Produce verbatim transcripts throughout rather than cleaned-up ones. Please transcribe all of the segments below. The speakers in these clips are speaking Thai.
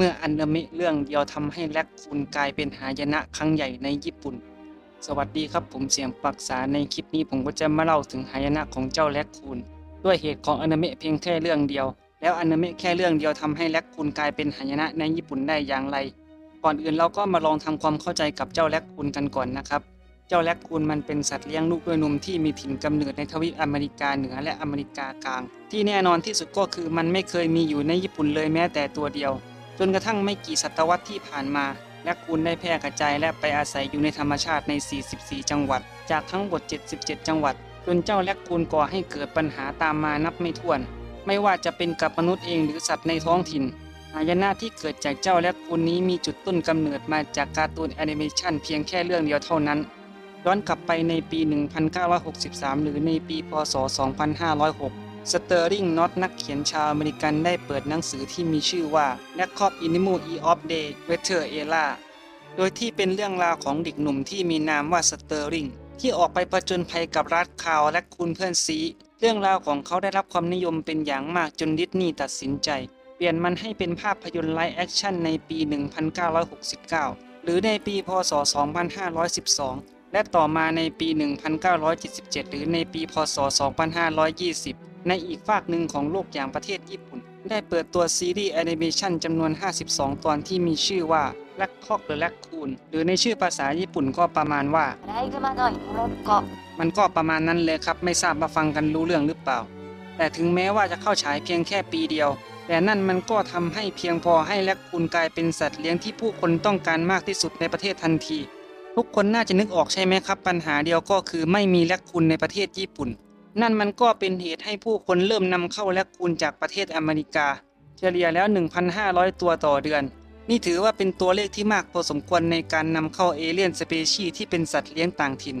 มื่ออันนามิเรื่องเดียวทำให้แร็คคูนกลายเป็นหายนะครั้งใหญ่ในญี่ปุ่นสวัสดีครับผมเสียงปรักษาในคลิปนี้ผมก็จะมาเล่าถึงหายนะของเจ้าแร็คคูนด้วยเหตุของอนามิเพียงแค่เรื่องเดียวแล้วอนามิแค่เรื่องเดียวทำให้แร็คคูนกลายเป็นหายนะในญี่ปุ่นได้อย่างไรก่อนอื่นเราก็มาลองทำความเข้าใจกับเจ้าแร็คคูนกันก่อนนะครับเจ้าแร็คคูนมันเป็นสัตว์เลี้ยงลูกด้วยนมที่มีถิ่นกำเนิดในทวีปอเมริกาเหนือและอเมริกากลางที่แน่นอนที่สุดก็คือมันไม่เคยมีอยู่ในญี่ปุ่นเลยแม้แต่ตัวเดียวจนกระทั่งไม่กี่ศตวรรษที่ผ่านมาแร็คคูนได้แพร่กระจายและไปอาศัยอยู่ในธรรมชาติในสี่สิบสี่จังหวัดจากทั้งหมดเจ็ดสิบเจ็ดจังหวัดจนเจ้าแร็คคูนก่อให้เกิดปัญหาตามมานับไม่ถ้วนไม่ว่าจะเป็นกับมนุษย์เองหรือสัตว์ในท้องถิ่นหายนะที่เกิดจากเจ้าแร็คคูนนี้มีจุดต้นกำเนิดมาจากการ์ตูนแอนิเมชันเพียงแค่เรื่องเดียวเท่านั้นย้อนกลับไปในปีหนึ่งพันเก้าร้อยหกสิบสามหรือในปีพ.ศ.สองพันห้าร้อยหกสเตอร์ลิงน็อตนักเขียนชาวอเมริกันได้เปิดหนังสือที่มีชื่อว่า Record Animal of the Water Era โดยที่เป็นเรื่องราวของเด็กหนุ่มที่มีนามว่าสเตอร์ลิงที่ออกไปประจนภัยกับรัฐคาวและคูนเพื่อนซีเรื่องราวของเขาได้รับความนิยมเป็นอย่างมากจนดิสนีย์ตัดสินใจเปลี่ยนมันให้เป็นภาพยนตร์ไลฟ์แอคชั่นในปีหนึ่งพันเก้าร้อยหกสิบเก้าหรือในปีพ.ศ.สองพันห้าร้อยสิบสองและต่อมาในปีหนึ่งพันเก้าร้อยเจ็ดสิบเจ็ดหรือในปีพ.ศ.สองพันห้าร้อยยี่สิบในอีกฝากหนึ่งของโลกอย่างประเทศญี่ปุ่นได้เปิดตัวซีรีส์แอนิเมชันจำนวนห้าสิบสองตอนที่มีชื่อว่าแร็คค็อกหรือแร็คคูนหรือในชื่อภาษาญี่ปุ่นก็ประมาณว่ามันก็ประมาณนั้นเลยครับไม่ทราบมาฟังกันรู้เรื่องหรือเปล่าแต่ถึงแม้ว่าจะเข้าฉายเพียงแค่ปีเดียวแต่นั่นมันก็ทำให้เพียงพอให้แร็คคูนกลายเป็นสัตว์เลี้ยงที่ผู้คนต้องการมากที่สุดในประเทศทันทีทุกคนน่าจะนึกออกใช่ไหมครับปัญหาเดียวก็คือไม่มีแร็คคูนในประเทศญี่ปุ่นนั่นมันก็เป็นเหตุให้ผู้คนเริ่มนำเข้าแร็คคูนจากประเทศอเมริกาเฉลี่ยแล้ว หนึ่งพันห้าร้อย ตัวต่อเดือนนี่ถือว่าเป็นตัวเลขที่มากพอสมควรในการนำเข้าเอเลี่ยนสปีชีส์ที่เป็นสัตว์เลี้ยงต่างถิ่น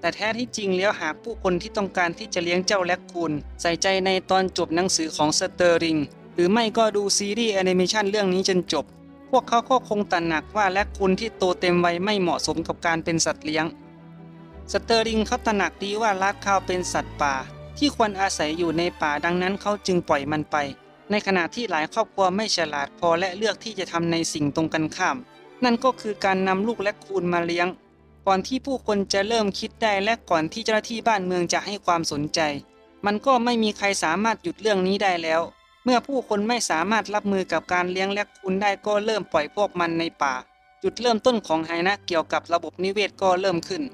แต่แท้ที่จริงแล้วหากผู้คนที่ต้องการที่จะเลี้ยงเจ้าแร็คคูนใส่ใจในตอนจบหนังสือของสเตอร์ลิงหรือไม่ก็ดูซีรีส์แอนิเมชันเรื่องนี้จนจบพวกเขาก็คงตระหนักว่าแร็คคูนที่โตเต็มวัยไม่เหมาะสมกับการเป็นสัตว์เลี้ยงสเตอร์ลิงเขาตระหนักดีว่ารัดคาวเป็นสัตว์ป่าที่ควรอาศัยอยู่ในป่าดังนั้นเขาจึงปล่อยมันไปในขณะที่หลายครอบครัวไม่ฉลาดพอและเลือกที่จะทำในสิ่งตรงกันข้ามนั่นก็คือการนำลูกแร็คคูนมาเลี้ยงก่อนที่ผู้คนจะเริ่มคิดได้และก่อนที่เจ้าหน้าที่บ้านเมืองจะให้ความสนใจมันก็ไม่มีใครสามารถหยุดเรื่องนี้ได้แล้วเมื่อผู้คนไม่สามารถรับมือกับการเลี้ยงแร็คคูนได้ก็เริ่มปล่อยพวกมันในป่าจุดเริ่มต้นของหายนะเกี่ยวกับระบบนิเวศก็เริ่มขึ้น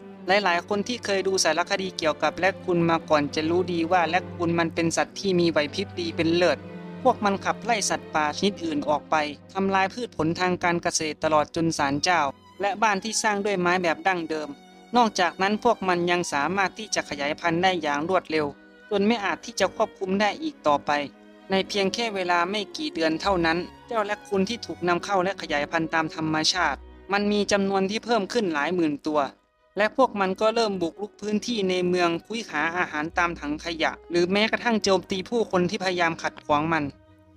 หลายๆคนที่เคยดูสารคดีเกี่ยวกับแร็คคูนมาก่อนจะรู้ดีว่าแร็คคูนมันเป็นสัตว์ที่มีไหวพริบดีเป็นเลิศพวกมันขับไล่สัตว์ป่าชนิดอื่นออกไปทำลายพืชผลทางการเกษตรตลอดจนศาลเจ้าและบ้านที่สร้างด้วยไม้แบบดั้งเดิมนอกจากนั้นพวกมันยังสามารถที่จะขยายพันธุ์ได้อย่างรวดเร็วจนไม่อาจที่จะควบคุมได้อีกต่อไปในเพียงแค่เวลาไม่กี่เดือนเท่านั้นเจ้าแร็คคูนที่ถูกนำเข้าและขยายพันธุ์ตามธรรมชาติมันมีจำนวนที่เพิ่มขึ้นหลายหมื่นตัวและพวกมันก็เริ่มบุกรุกพื้นที่ในเมืองคุ้ยหาอาหารตามถังขยะหรือแม้กระทั่งโจมตีผู้คนที่พยายามขัดขวางมัน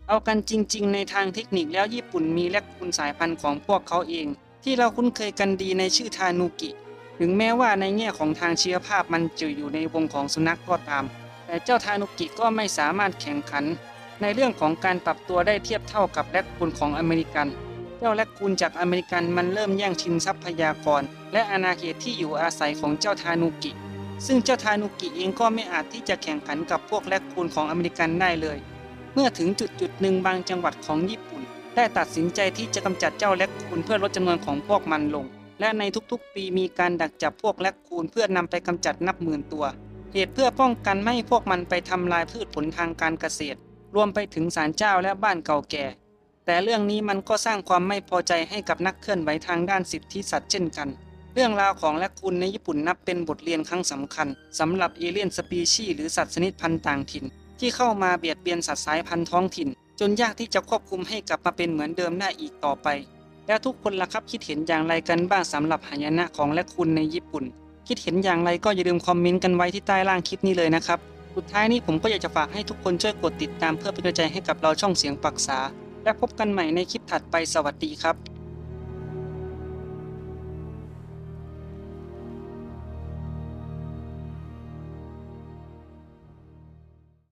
เอากันจริงๆในทางเทคนิคแล้วญี่ปุ่นมีแร็คคูนสายพันธุ์ของพวกเขาเองที่เราคุ้นเคยกันดีในชื่อทานุกิถึงแม้ว่าในแง่ของทางเชื้อภาพมันจะอยู่ในวงของสุนัขก็ตามแต่เจ้าทานุกิก็ไม่สามารถแข่งขันในเรื่องของการปรับตัวได้เทียบเท่ากับแร็คคูนของอเมริกันเจ้าแร็คคูนจากอเมริกันมันเริ่มแย่งชิงทรัพยากรและอาณาเขตที่อยู่อาศัยของเจ้าทานุกิซึ่งเจ้าทานุกิเองก็ไม่อาจที่จะแข่งขันกับพวกแร็คคูนของอเมริกันได้เลยเมื่อถึงจุดจุดหนึ่งบางจังหวัดของญี่ปุ่นได้ตัดสินใจที่จะกำจัดเจ้าแร็คคูนเพื่อลดจำนวนของพวกมันลงและในทุกๆปีมีการดักจับพวกแร็คคูนเพื่อนำไปกำจัดนับหมื่นตัวเหตุเพื่อป้องกันไม่ให้พวกมันไปทำลายพืชผลทางการเกษตรรวมไปถึงศาลเจ้าและบ้านเก่าแก่แต่เรื่องนี้มันก็สร้างความไม่พอใจให้กับนักเคลื่อนไหวทางด้านสิทธิสัตว์เช่นกันเรื่องราวของแร็คคูนในญี่ปุ่นนับเป็นบทเรียนครั้งสำคัญสำหรับเอเลี่ยนสปีชีส์หรือสัตว์ชนิดพันธุ์ต่างถิ่นที่เข้ามาเบียดเบียนสัตว์สายพันธุ์ท้องถิ่นจนยากที่จะควบคุมให้กลับมาเป็นเหมือนเดิมได้อีกต่อไปแล้วทุกคนล่ะครับคิดเห็นอย่างไรกันบ้างสำหรับหายนะของแร็คคูนในญี่ปุ่นคิดเห็นอย่างไรก็อย่าลืมคอมเมนต์กันไว้ที่ใต้ล่างคลิปนี้เลยนะครับสุดท้ายนี้ผมก็อยากจะฝากให้ทุกคนช่วยกดติดตามเพื่อเป็นกำลังใจให้กับเราช่องเสียงปรักษาและพบกันใหม่ในคลิปถัดไปสวัสดีครับ